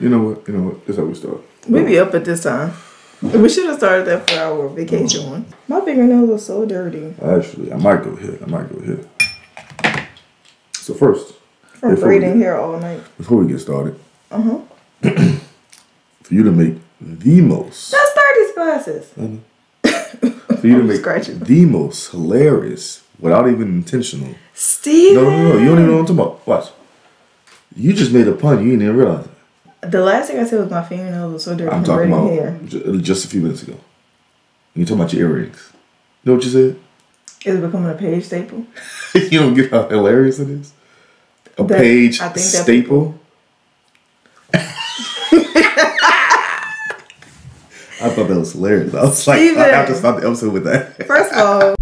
You know what? That's how we start. We be up at this time. We should have started that for our vacation one. My fingernails are so dirty. Actually, I might go here. So first, from braiding hair all night. Before we get started, for you to make the most. That's 30 glasses. For you to make the most hilarious, without even intentional. Steven. No, you don't even know what I'm talking about. Watch. You just made a pun. You didn't even realize it. The last thing I said was my fingernails were so dirty. I'm talking about hair. Just a few minutes ago. You talking about your earrings? You know what you said? Is it becoming a page staple? You don't get how hilarious it is. A page staple. I thought that was hilarious. I was like, I have to stop the episode with that. First of all,